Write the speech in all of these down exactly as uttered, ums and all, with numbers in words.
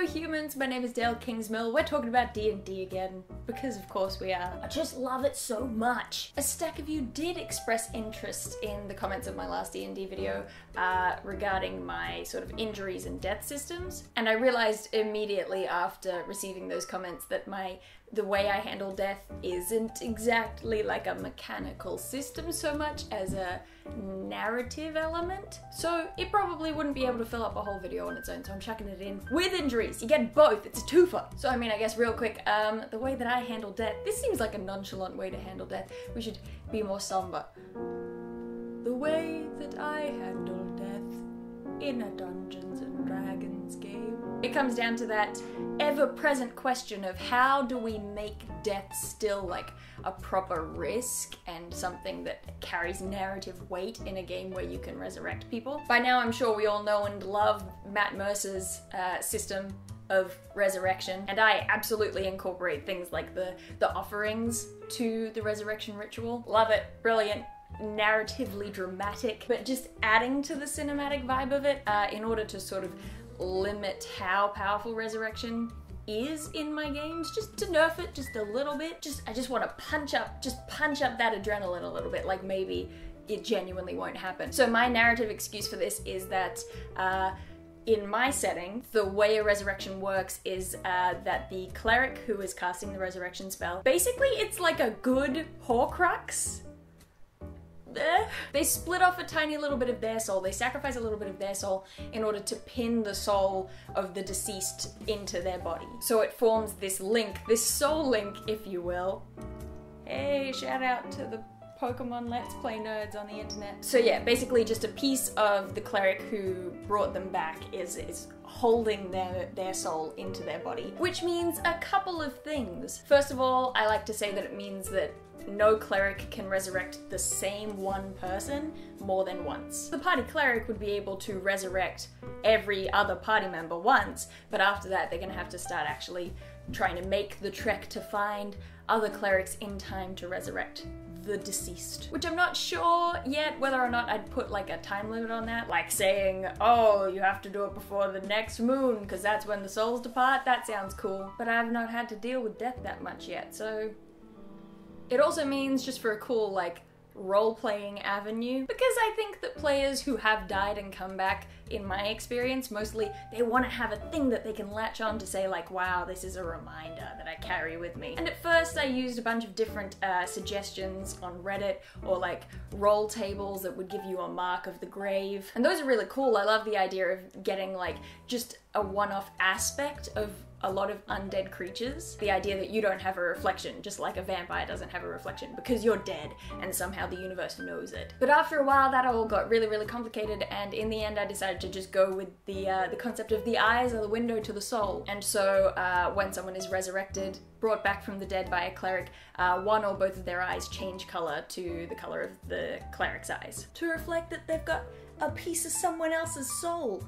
Hello humans, my name is Dale Kingsmill. We're talking about D and D again, because of course we are. I just love it so much. A stack of you did express interest in the comments of my last D and D video uh, regarding my sort of injuries and death systems, and I realized immediately after receiving those comments that my the way I handle death isn't exactly like a mechanical system so much as a narrative element. So it probably wouldn't be able to fill up a whole video on its own, so I'm chucking it in with injuries. You get both, it's a twofer. So I mean, I guess real quick, um, the way that I handle death, this seems like a nonchalant way to handle death. We should be more somber. The way that I handle death in a Dungeons and Dragons game. It comes down to that ever-present question of how do we make death still like a proper risk and something that carries narrative weight in a game where you can resurrect people. By now I'm sure we all know and love Matt Mercer's uh, system of resurrection, and I absolutely incorporate things like the, the offerings to the resurrection ritual. Love it, brilliant. Narratively dramatic, but just adding to the cinematic vibe of it uh, in order to sort of limit how powerful resurrection is in my games, just to nerf it just a little bit. Just I just want to punch up, just punch up that adrenaline a little bit, like maybe it genuinely won't happen. So my narrative excuse for this is that uh, in my setting, the way a resurrection works is uh, that the cleric who is casting the resurrection spell, basically it's like a good Horcrux. They split off a tiny little bit of their soul, they sacrifice a little bit of their soul in order to pin the soul of the deceased into their body. So it forms this link, this soul link, if you will. Hey, shout out to the Pokemon Let's Play nerds on the internet. So yeah, basically just a piece of the cleric who brought them back is, is holding their, their soul into their body, which means a couple of things. First of all, I like to say that it means that no cleric can resurrect the same one person more than once. The party cleric would be able to resurrect every other party member once, but after that they're gonna have to start actually trying to make the trek to find other clerics in time to resurrect the deceased. Which I'm not sure yet whether or not I'd put like a time limit on that, like saying, oh, you have to do it before the next moon because that's when the souls depart. That sounds cool, but I've not had to deal with death that much yet, so it also means just for a cool like role-playing avenue, because I think that players who have died and come back, in my experience, mostly they want to have a thing that they can latch on to say like, wow, this is a reminder that I carry with me. And at first I used a bunch of different uh, suggestions on Reddit, or like roll tables that would give you a mark of the grave, and those are really cool. I love the idea of getting like just a one-off aspect of a lot of undead creatures. The idea that you don't have a reflection, just like a vampire doesn't have a reflection because you're dead and somehow the universe knows it. But after a while that all got really, really complicated, and in the end I decided to just go with the uh, the concept of the eyes are the window to the soul. And so uh, when someone is resurrected, brought back from the dead by a cleric, uh, one or both of their eyes change color to the color of the cleric's eyes, to reflect that they've got a piece of someone else's soul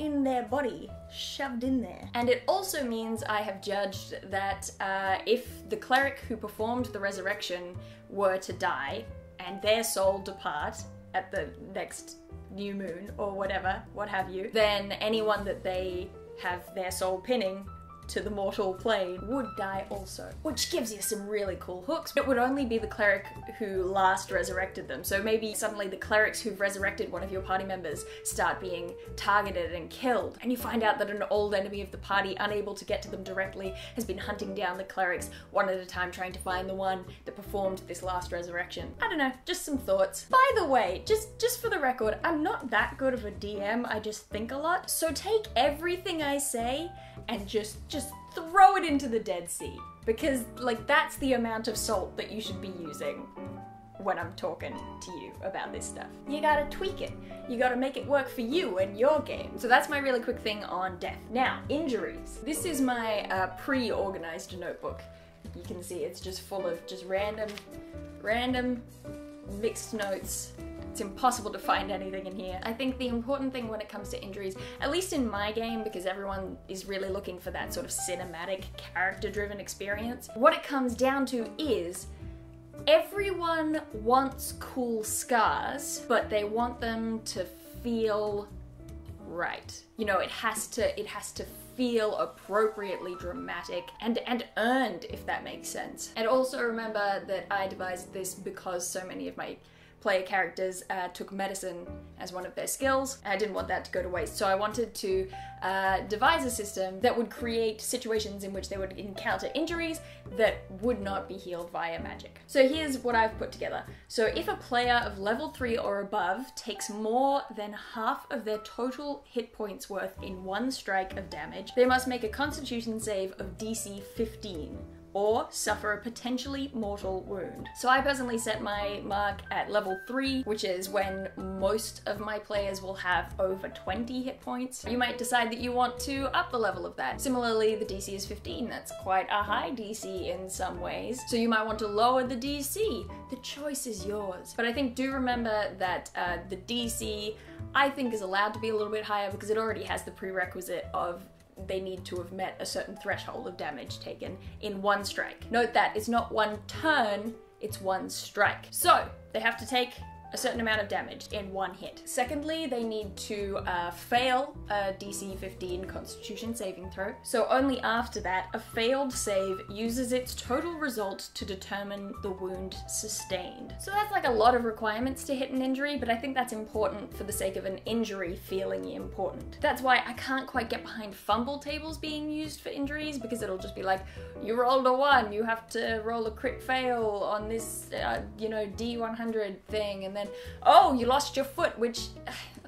in their body, shoved in there. And it also means I have judged that uh, if the cleric who performed the resurrection were to die and their soul depart at the next new moon or whatever, what have you, then anyone that they have their soul pinning to the mortal plane would die also, which gives you some really cool hooks. It would only be the cleric who last resurrected them, so maybe suddenly the clerics who've resurrected one of your party members start being targeted and killed, and you find out that an old enemy of the party, unable to get to them directly, has been hunting down the clerics one at a time, trying to find the one that performed this last resurrection. I don't know, just some thoughts. By the way, just, just for the record, I'm not that good of a D M, I just think a lot, so take everything I say and just just throw it into the Dead Sea, because like that's the amount of salt that you should be using when I'm talking to you about this stuff. You gotta tweak it, you gotta make it work for you and your game. So that's my really quick thing on death. Now, injuries. This is my uh, pre-organized notebook. You can see it's just full of just random, random mixed notes. It's impossible to find anything in here. I think the important thing when it comes to injuries, at least in my game, because everyone is really looking for that sort of cinematic, character-driven experience, what it comes down to is everyone wants cool scars, but they want them to feel right. You know, it has to it has to feel appropriately dramatic and and earned, if that makes sense. And also remember that I devised this because so many of my player characters uh, took medicine as one of their skills, and I didn't want that to go to waste. So I wanted to uh, devise a system that would create situations in which they would encounter injuries that would not be healed via magic. So here's what I've put together. So if a player of level three or above takes more than half of their total hit points worth in one strike of damage, they must make a Constitution save of D C fifteen. Or suffer a potentially mortal wound. So I personally set my mark at level three, which is when most of my players will have over twenty hit points. You might decide that you want to up the level of that. Similarly, the D C is fifteen. That's quite a high D C in some ways. So you might want to lower the D C. The choice is yours. But I think do remember that uh, the D C, I think, is allowed to be a little bit higher because it already has the prerequisite of they need to have met a certain threshold of damage taken in one strike. Note that it's not one turn, it's one strike. So they have to take a certain amount of damage in one hit. Secondly, they need to uh, fail a D C fifteen Constitution saving throw. So only after that, a failed save uses its total result to determine the wound sustained. So that's like a lot of requirements to hit an injury, but I think that's important for the sake of an injury feeling important. That's why I can't quite get behind fumble tables being used for injuries, because it'll just be like, you rolled a one, you have to roll a crit fail on this, uh, you know, D one hundred thing, and then oh, you lost your foot, which,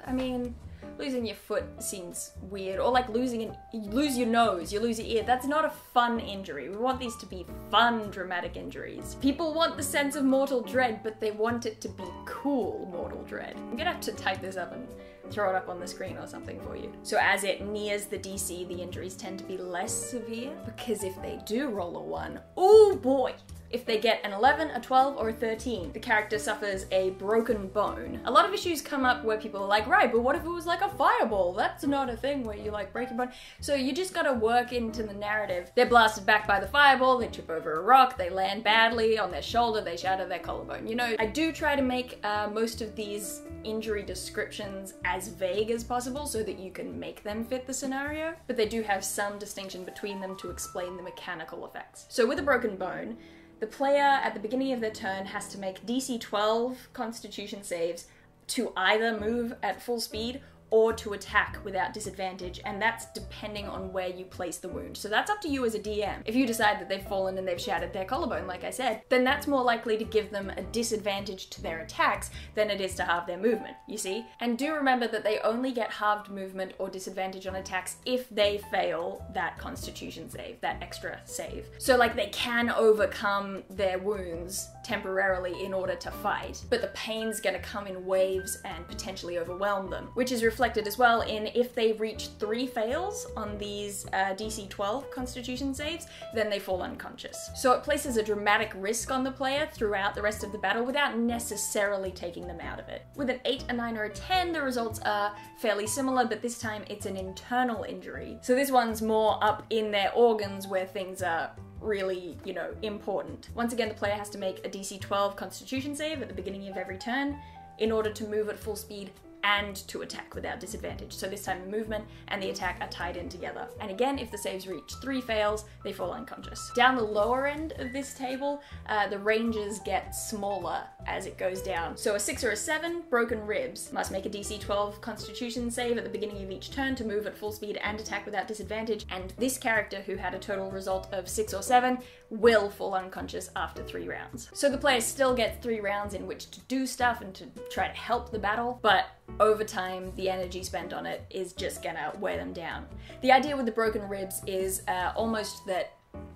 I mean, losing your foot seems weird. Or like losing an, you lose your nose, you lose your ear. That's not a fun injury. We want these to be fun, dramatic injuries. People want the sense of mortal dread, but they want it to be cool mortal dread. I'm gonna have to type this up and throw it up on the screen or something for you. So as it nears the D C, the injuries tend to be less severe, because if they do roll a one, oh boy! If they get an eleven, a twelve, or a thirteen, the character suffers a broken bone. A lot of issues come up where people are like, right, but what if it was like a fireball? That's not a thing where you like break your bone. So you just gotta work into the narrative. They're blasted back by the fireball, they trip over a rock, they land badly on their shoulder, they shatter their collarbone. You know, I do try to make uh, most of these injury descriptions as vague as possible so that you can make them fit the scenario, but they do have some distinction between them to explain the mechanical effects. So with a broken bone, the player, at the beginning of their turn, has to make D C twelve Constitution saves to either move at full speed or to attack without disadvantage, and that's depending on where you place the wound. So that's up to you as a D M. If you decide that they've fallen and they've shattered their collarbone, like I said, then that's more likely to give them a disadvantage to their attacks than it is to halve their movement, you see? And do remember that they only get halved movement or disadvantage on attacks if they fail that Constitution save, that extra save. So like they can overcome their wounds temporarily in order to fight, but the pain's gonna come in waves and potentially overwhelm them, which is reflected as well in if they reach three fails on these uh, D C twelve Constitution saves, then they fall unconscious. So it places a dramatic risk on the player throughout the rest of the battle without necessarily taking them out of it. With an eight, a nine, or a ten, the results are fairly similar, but this time it's an internal injury. So this one's more up in their organs where things are really, you know, important. Once again, the player has to make a D C twelve Constitution save at the beginning of every turn in order to move at full speed and to attack without disadvantage. So this time the movement and the attack are tied in together. And again, if the saves reach three fails, they fall unconscious. Down the lower end of this table, uh, the ranges get smaller as it goes down. So a six or a seven, broken ribs, must make a D C twelve Constitution save at the beginning of each turn to move at full speed and attack without disadvantage. And this character, who had a total result of six or seven, will fall unconscious after three rounds. So the player still gets three rounds in which to do stuff and to try to help the battle, but over time, the energy spent on it is just gonna wear them down. The idea with the broken ribs is uh, almost that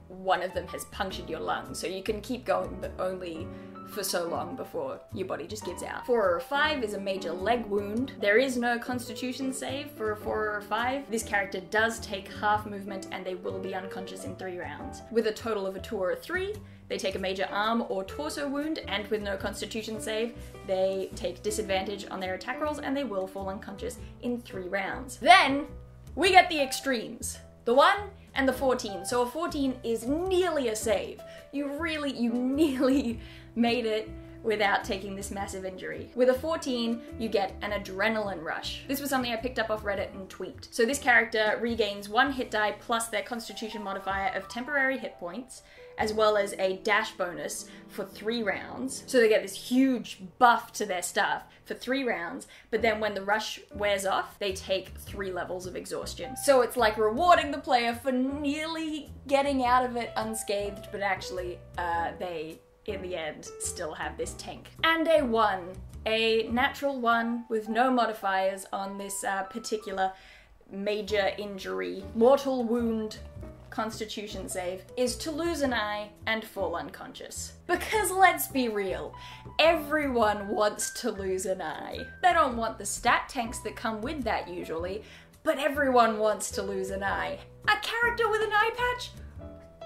one of them has punctured your lung, so you can keep going but only for so long before your body just gives out. Four or five is a major leg wound. There is no Constitution save for a four or five. This character does take half movement and they will be unconscious in three rounds. With a total of a two or a three, they take a major arm or torso wound, and with no Constitution save, they take disadvantage on their attack rolls and they will fall unconscious in three rounds. Then we get the extremes. The one and the fourteen. So a fourteen is nearly a save. You really, you nearly made it, without taking this massive injury. With a fourteen, you get an adrenaline rush. This was something I picked up off Reddit and tweaked. So this character regains one hit die plus their constitution modifier of temporary hit points, as well as a dash bonus for three rounds. So they get this huge buff to their stuff for three rounds, but then when the rush wears off, they take three levels of exhaustion. So it's like rewarding the player for nearly getting out of it unscathed, but actually uh, they, in the end, still have this tank. And a one, a natural one with no modifiers on this uh, particular major injury, mortal wound, constitution save, is to lose an eye and fall unconscious. Because let's be real, everyone wants to lose an eye. They don't want the stat tanks that come with that usually, but everyone wants to lose an eye. A character with an eye patch?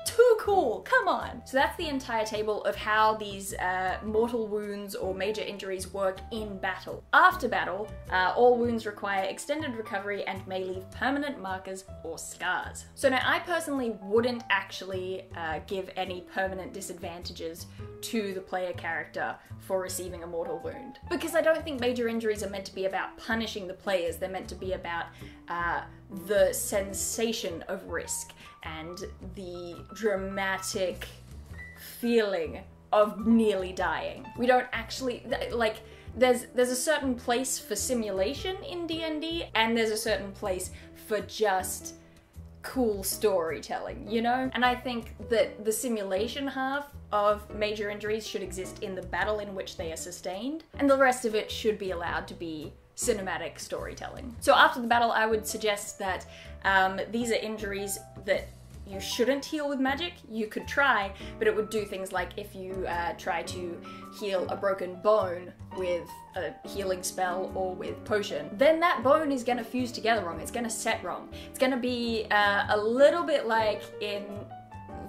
Too cool, come on! So that's the entire table of how these uh, mortal wounds or major injuries work in battle. After battle, uh, all wounds require extended recovery and may leave permanent markers or scars. So now I personally wouldn't actually uh, give any permanent disadvantages to the player character for receiving a mortal wound, because I don't think major injuries are meant to be about punishing the players, they're meant to be about uh, the sensation of risk and the dramatic feeling of nearly dying. We don't actually, like, there's there's a certain place for simulation in D and D, and there's a certain place for just cool storytelling, you know? And I think that the simulation half of major injuries should exist in the battle in which they are sustained, and the rest of it should be allowed to be cinematic storytelling. So after the battle, I would suggest that um, these are injuries that you shouldn't heal with magic. You could try, but it would do things like if you uh, try to heal a broken bone with a healing spell or with potion, then that bone is gonna fuse together wrong, it's gonna set wrong. It's gonna be uh, a little bit like in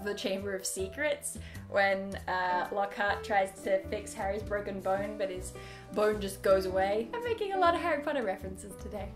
the Chamber of Secrets when uh, Lockhart tries to fix Harry's broken bone, but his bone just goes away. I'm making a lot of Harry Potter references today.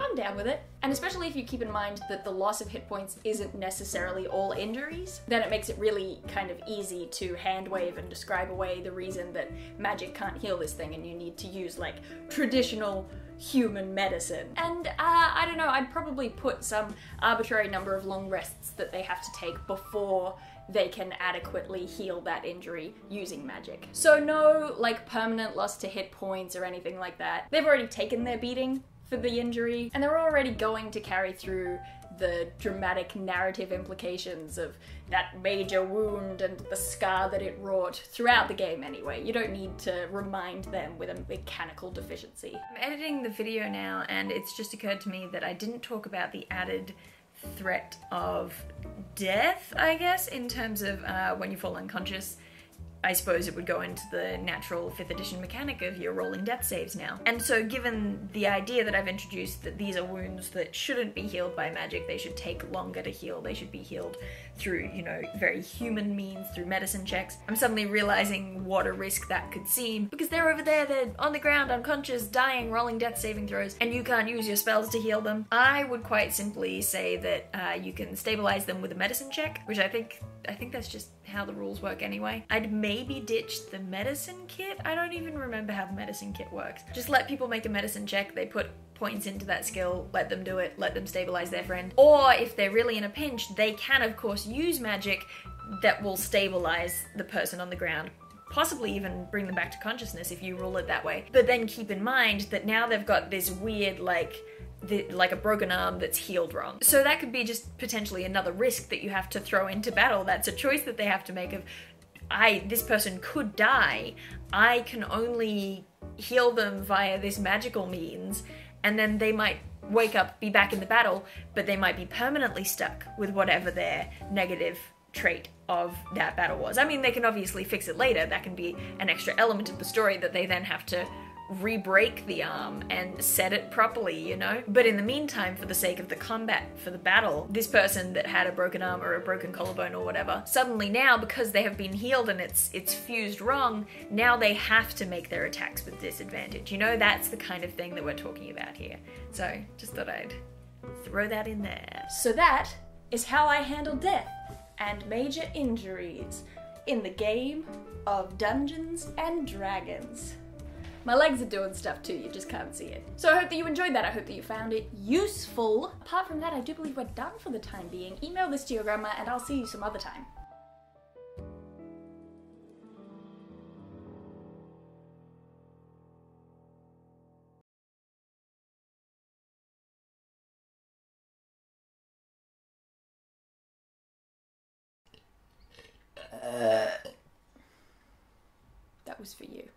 I'm down with it. And especially if you keep in mind that the loss of hit points isn't necessarily all injuries, then it makes it really kind of easy to hand wave and describe away the reason that magic can't heal this thing and you need to use like traditional human medicine. And uh, I don't know, I'd probably put some arbitrary number of long rests that they have to take before they can adequately heal that injury using magic. So no like permanent loss to hit points or anything like that. They've already taken their beating for the injury, and they're already going to carry through the dramatic narrative implications of that major wound and the scar that it wrought throughout the game anyway. You don't need to remind them with a mechanical deficiency. I'm editing the video now, and it's just occurred to me that I didn't talk about the added threat of death, I guess, in terms of uh, when you fall unconscious. I suppose it would go into the natural fifth edition mechanic of your rolling death saves now. And so given the idea that I've introduced that these are wounds that shouldn't be healed by magic, they should take longer to heal, they should be healed through, you know, very human means, through medicine checks, I'm suddenly realizing what a risk that could seem, because they're over there, they're on the ground, unconscious, dying, rolling death saving throws, and you can't use your spells to heal them. I would quite simply say that uh, you can stabilize them with a medicine check, which I think, I think that's just how the rules work anyway. I'd maybe ditch the medicine kit. I don't even remember how the medicine kit works. Just let people make a medicine check, they put points into that skill, let them do it, let them stabilize their friend. Or if they're really in a pinch, they can of course use magic that will stabilize the person on the ground, possibly even bring them back to consciousness if you rule it that way. But then keep in mind that now they've got this weird like The, like a broken arm that's healed wrong. So that could be just potentially another risk that you have to throw into battle. That's a choice that they have to make of, I, this person could die, I can only heal them via this magical means, and then they might wake up, be back in the battle, but they might be permanently stuck with whatever their negative trait of that battle was. I mean, they can obviously fix it later, that can be an extra element of the story that they then have to re-break the arm and set it properly, you know? But in the meantime, for the sake of the combat, for the battle, this person that had a broken arm or a broken collarbone or whatever, suddenly now, because they have been healed and it's it's fused wrong, now they have to make their attacks with disadvantage, you know? That's the kind of thing that we're talking about here. So just thought I'd throw that in there. So that is how I handle death and major injuries in the game of Dungeons and Dragons. My legs are doing stuff too, you just can't see it. So I hope that you enjoyed that, I hope that you found it useful. Apart from that, I do believe we're done for the time being. Email this to your grandma and I'll see you some other time. That was for you.